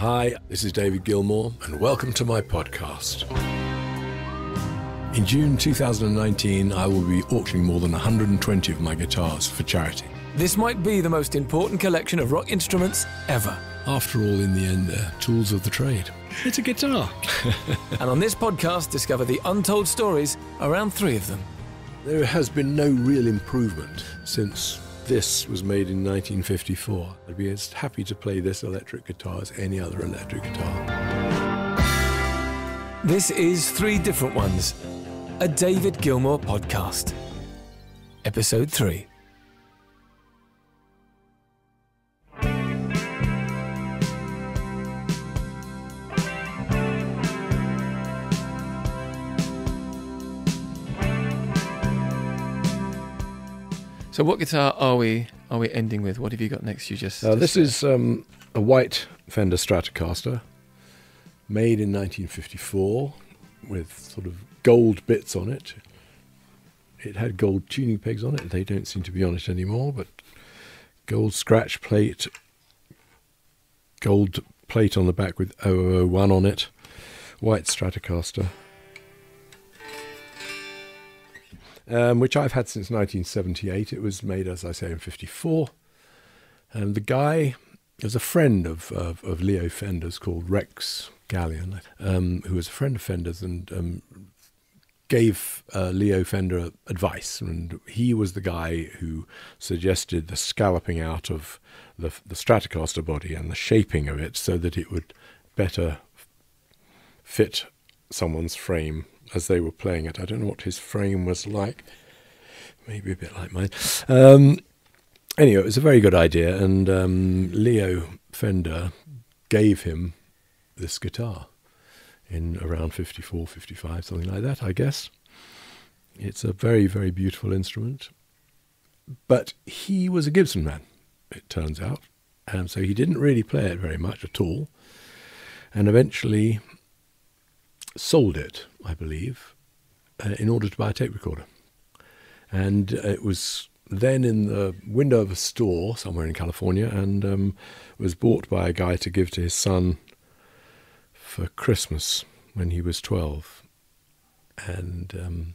Hi, this is David Gilmour, and welcome to my podcast. In June 2019, I will be auctioning more than 120 of my guitars for charity. This might be the most important collection of rock instruments ever. After all, in the end, they're tools of the trade. It's a guitar. And on this podcast, discover the untold stories around three of them. There has been no real improvement since this was made in 1954. I'd be as happy to play this electric guitar as any other electric guitar. This is Three Different Ones, a David Gilmour podcast. Episode 3. So what guitar are we ending with? What have you got next? You just this is a white Fender Stratocaster, made in 1954, with sort of gold bits on it. It had gold tuning pegs on it. They don't seem to be on it anymore, but gold scratch plate, gold plate on the back with 0001 on it, white Stratocaster. Which I've had since 1978. It was made, as I say, in 54. And the guy was a friend of Leo Fender's, called Rex Gallian, who was a friend of Fender's and gave Leo Fender advice. And he was the guy who suggested the scalloping out of the Stratocaster body and the shaping of it so that it would better fit someone's frame as they were playing it. I don't know what his frame was like. Maybe a bit like mine. Anyway, it was a very good idea, and Leo Fender gave him this guitar in around 54, 55, something like that, I guess. It's a very, very beautiful instrument. But he was a Gibson man, it turns out, and so he didn't really play it very much at all, and eventually sold it, I believe, in order to buy a tape recorder. And it was then in the window of a store somewhere in California, and was bought by a guy to give to his son for Christmas when he was 12. And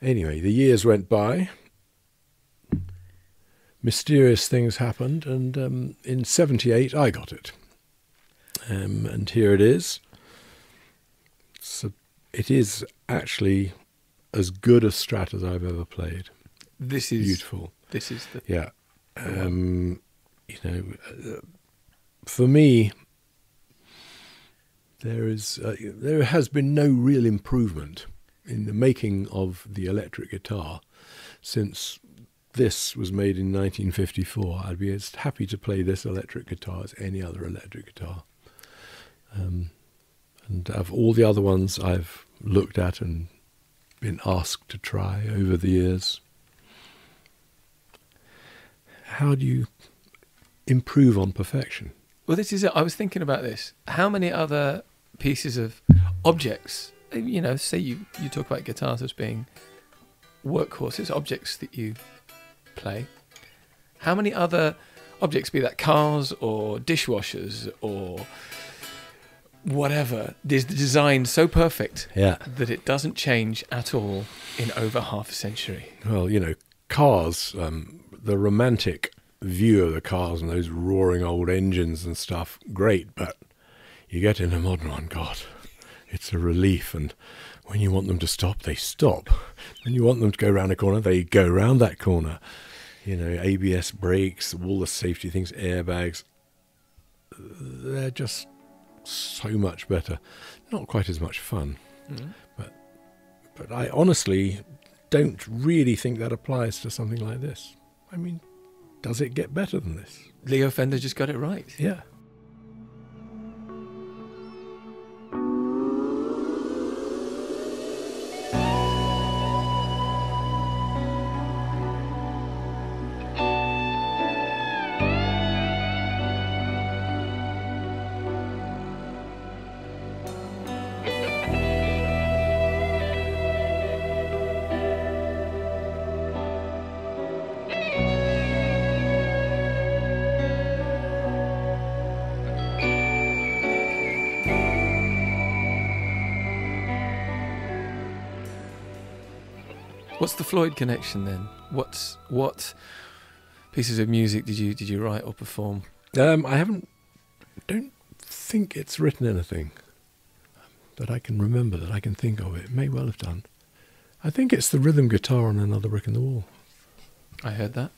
anyway, the years went by. Mysterious things happened, and in 78 I got it. And here it is. So it is actually as good a Strat as I've ever played. This is beautiful. This is the yeah. You know, for me, there has been no real improvement in the making of the electric guitar since this was made in 1954. I'd be as happy to play this electric guitar as any other electric guitar. And of all the other ones I've looked at and been asked to try over the years, how do you improve on perfection? Well, this is it. I was thinking about this. How many other pieces of objects, you know, say you talk about guitars as being workhorses, objects that you play. How many other objects, be that cars or dishwashers or whatever, is the design so perfect that it doesn't change at all in over half a century? Well, you know, cars, the romantic view of the cars and those roaring old engines and stuff, great, but you get in a modern one, God, it's a relief. And when you want them to stop, they stop. When you want them to go round a corner, they go round that corner. You know, ABS brakes, all the safety things, airbags, they're just so much better. Not quite as much fun. But I honestly don't really think that applies to something like this. I mean, does it get better than this? Leo Fender just got it right. Yeah. What's the Floyd connection then? What pieces of music did you write or perform? I don't think it's written anything that I can remember, that I can think of. It may well have done. I think it's the rhythm guitar on Another Brick in the Wall. I heard that.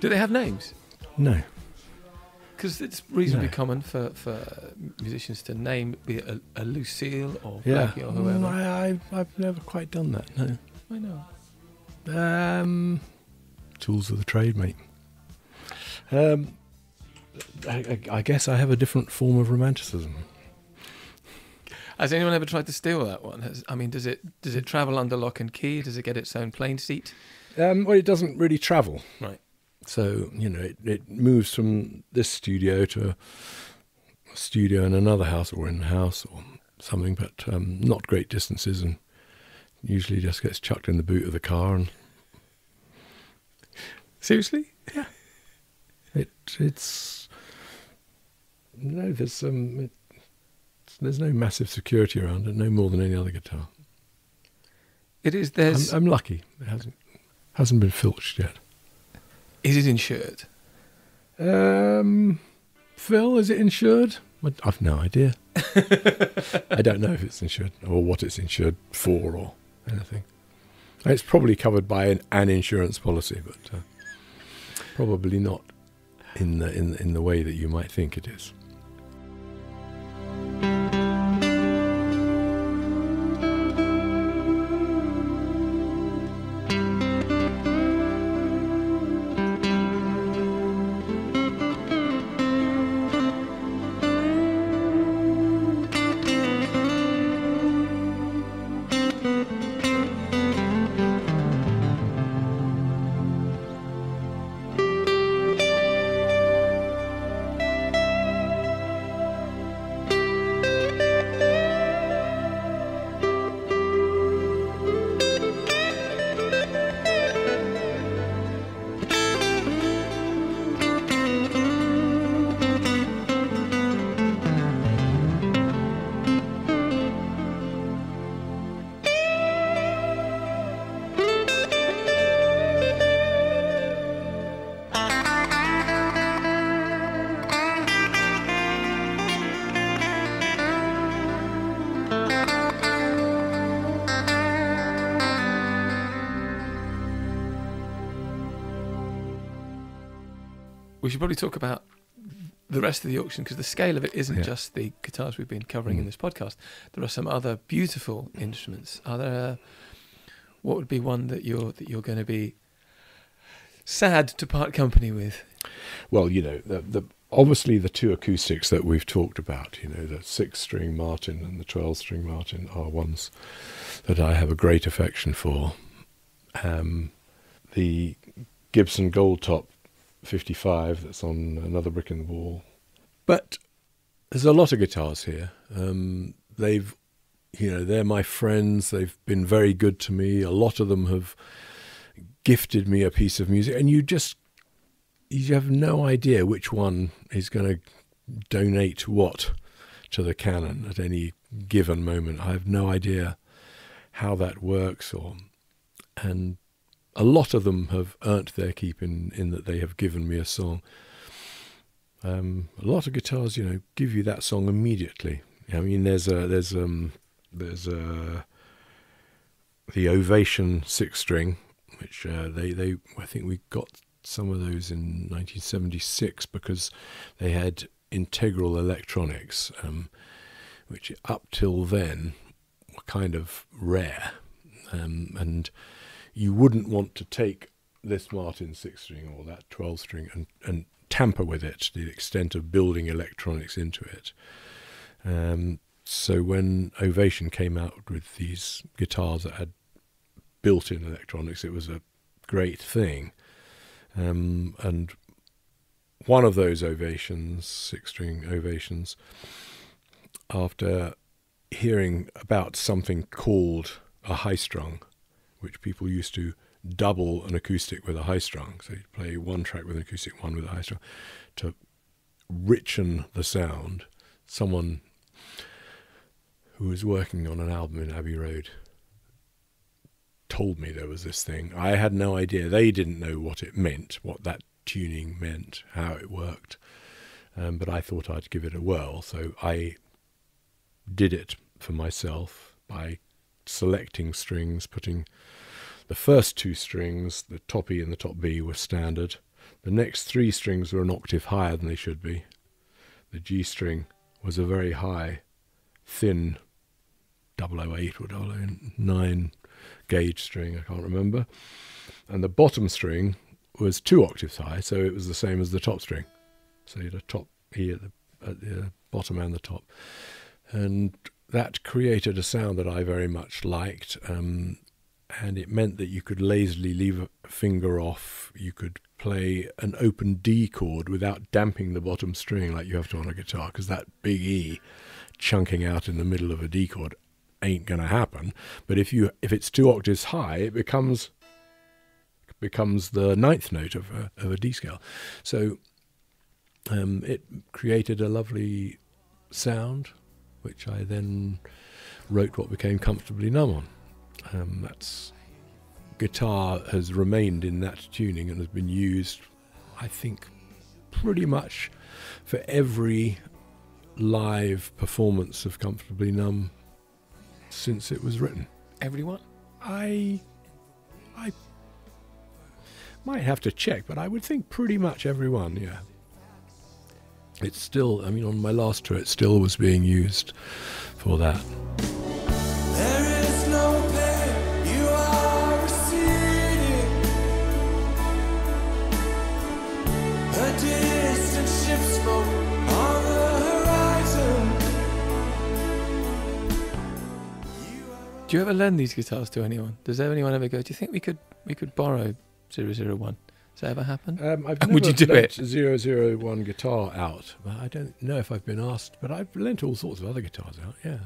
Do they have names? No. Because it's reasonably common for musicians to name, be it a Lucille or Blackie or whoever. No, I've never quite done that, no. Why not? Tools of the trade, mate. I guess I have a different form of romanticism. Has anyone ever tried to steal that one? Does it travel under lock and key? Does it get its own plane seat? Well, it doesn't really travel. Right. So, you know, it moves from this studio to a studio in another house or in a house or something, but not great distances, and usually just gets chucked in the boot of the car. And seriously? Yeah. There's no massive security around it, no more than any other guitar. It is, there's... I'm lucky. It hasn't been filched yet. Is it insured? Phil, is it insured? I've no idea. I don't know if it's insured or what it's insured for or anything. It's probably covered by an insurance policy, but probably not in the way that you might think it is. We should probably talk about the rest of the auction, because the scale of it isn't just the guitars we've been covering in this podcast. There are some other beautiful instruments. Are there? What would be one that you're going to be sad to part company with? Well, you know, obviously the two acoustics that we've talked about, you know, the 6-string Martin and the 12-string Martin, are ones that I have a great affection for. The Gibson Gold Top 55 that's on Another Brick in the Wall. But there's a lot of guitars here. They're my friends. They've been very good to me. A lot of them have gifted me a piece of music, and you have no idea which one is going to donate what to the canon at any given moment. I have no idea how that works, and a lot of them have earned their keep in that they have given me a song. A lot of guitars, you know, give you that song immediately. I mean, there's the Ovation 6-string, which I think we got some of those in 1976 because they had integral electronics, which up till then were kind of rare, and you wouldn't want to take this Martin 6-string or that 12-string and tamper with it to the extent of building electronics into it. So when Ovation came out with these guitars that had built-in electronics, it was a great thing. And one of those Ovations, six-string Ovations, after hearing about something called a high strung, which people used to double an acoustic with a high strung, so you'd play one track with an acoustic, one with a high strung, to richen the sound. Someone who was working on an album in Abbey Road told me there was this thing. I had no idea. They didn't know what it meant, what that tuning meant, how it worked, but I thought I'd give it a whirl. So I did it for myself by selecting strings, putting the first two strings, the top E and the top B, were standard. The next three strings were an octave higher than they should be. The G string was a very high, thin 008 or 009 gauge string, I can't remember. And the bottom string was two octaves high, so it was the same as the top string. So you had a top E at the bottom and the top. And that created a sound that I very much liked, and it meant that you could lazily leave a finger off. You could play an open D chord without damping the bottom string like you have to on a guitar, because that big E chunking out in the middle of a D chord ain't going to happen. But if it's two octaves high, it becomes the ninth note of a D scale. So it created a lovely sound, which I then wrote what became Comfortably Numb on. That's guitar has remained in that tuning and has been used, I think, pretty much for every live performance of Comfortably Numb since it was written. Everyone? I might have to check, but I would think pretty much everyone, yeah. It's still, I mean, on my last tour, it still was being used for that. Do you ever lend these guitars to anyone? Does anyone ever go, do you think we could borrow 001? Has that ever happened? I've never lent a 001 guitar out. I don't know if I've been asked, but I've lent all sorts of other guitars out, yeah.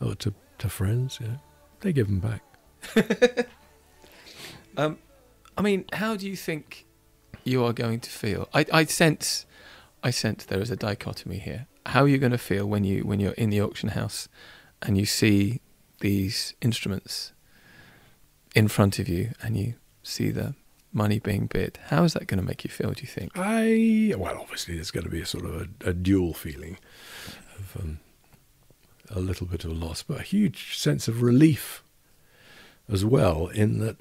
Or to friends, yeah. They give them back. I mean, how do you think you are going to feel? I sense there is a dichotomy here. How are you going to feel when you're in the auction house and you see these instruments in front of you and you see the money being bid? How is that going to make you feel, do you think? Well, obviously there's going to be a sort of a dual feeling of a little bit of loss, but a huge sense of relief as well, in that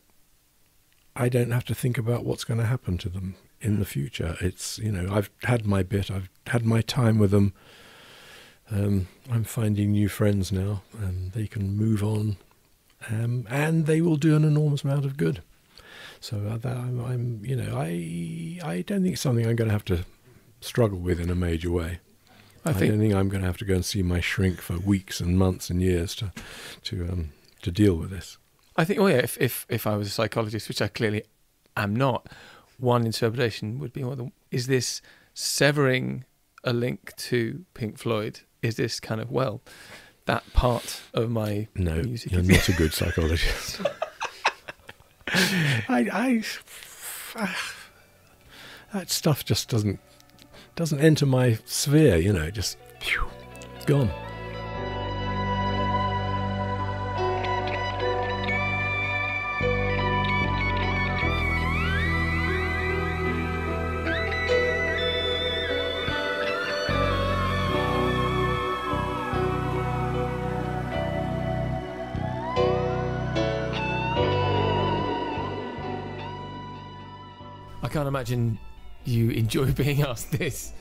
I don't have to think about what's going to happen to them in the future. It's, you know, I've had my bit, I've had my time with them. I'm finding new friends now, and they can move on, and they will do an enormous amount of good. So I don't think it's something I'm going to have to struggle with in a major way. I don't think I'm going to have to go and see my shrink for weeks and months and years to deal with this. I think, well, yeah, if I was a psychologist, which I clearly am not, one interpretation would be, well, is this severing a link to Pink Floyd? Is this kind of, well, that part of my music? No, you're not a good psychologist. That stuff just doesn't enter my sphere, you know. Just, phew, it's gone. I can't imagine you enjoy being asked this,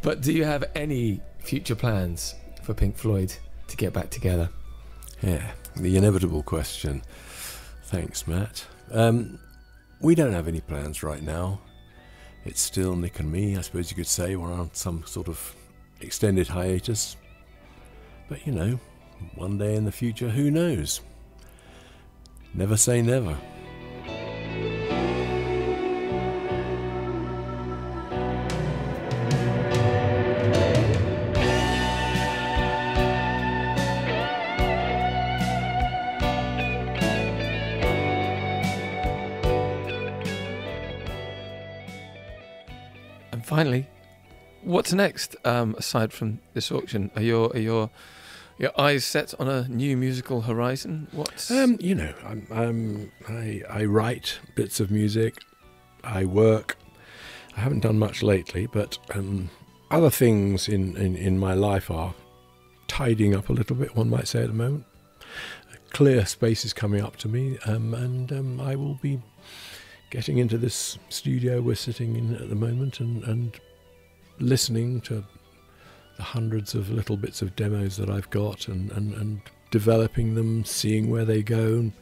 but do you have any future plans for Pink Floyd to get back together? Yeah, the inevitable question. Thanks, Matt. We don't have any plans right now. It's still Nick and me, I suppose you could say. We're on some sort of extended hiatus, but you know, one day in the future, who knows? Never say never. And finally, what's next? Aside from this auction, are your eyes set on a new musical horizon? What's you know, I write bits of music, I work. I haven't done much lately, but other things in my life are tidying up a little bit, one might say, at the moment. Clear space is coming up to me, and I will be getting into this studio we're sitting in at the moment and listening to the hundreds of little bits of demos that I've got and developing them, seeing where they go,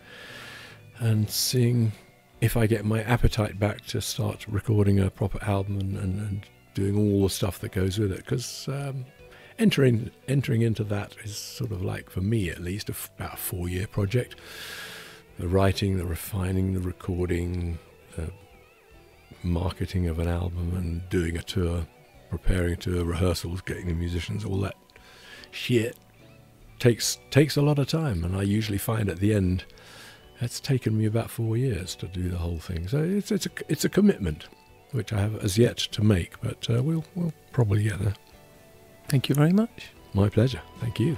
and seeing if I get my appetite back to start recording a proper album and doing all the stuff that goes with it. Because entering into that is sort of like, for me at least, about a 4-year project. The writing, the refining, the recording, the marketing of an album and doing a tour, preparing a tour, rehearsals, getting the musicians, all that shit takes a lot of time. And I usually find at the end, it's taken me about 4 years to do the whole thing. So it's a commitment, which I have as yet to make, but we'll probably get there. Thank you very much. My pleasure. Thank you.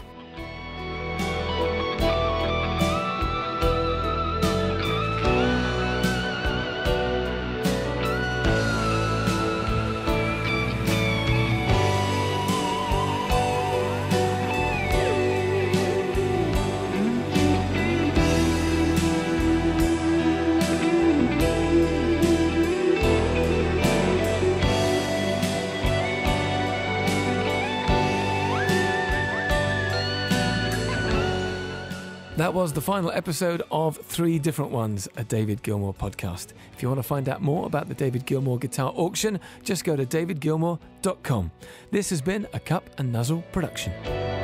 That was the final episode of Three Different Ones, a David Gilmour podcast. If you want to find out more about the David Gilmour guitar auction, just go to davidgilmour.com. This has been a Cup and Nuzzle production.